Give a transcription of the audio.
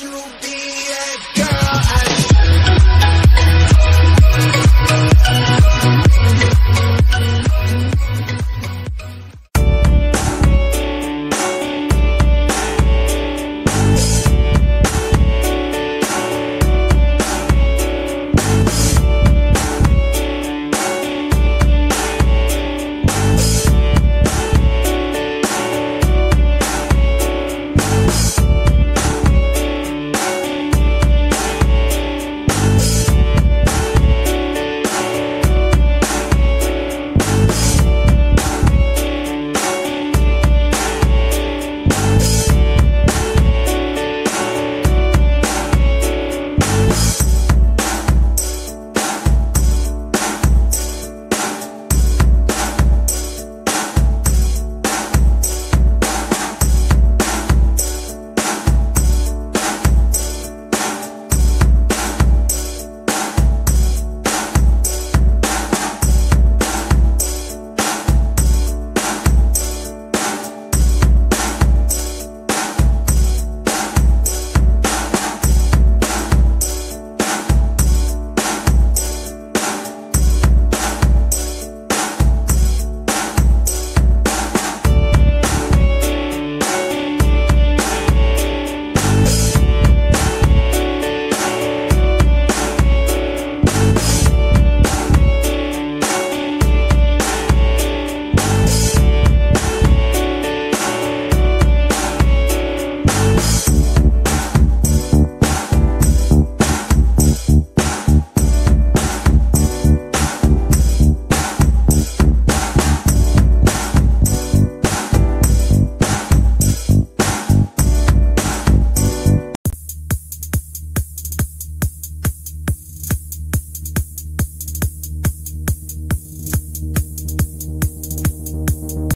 you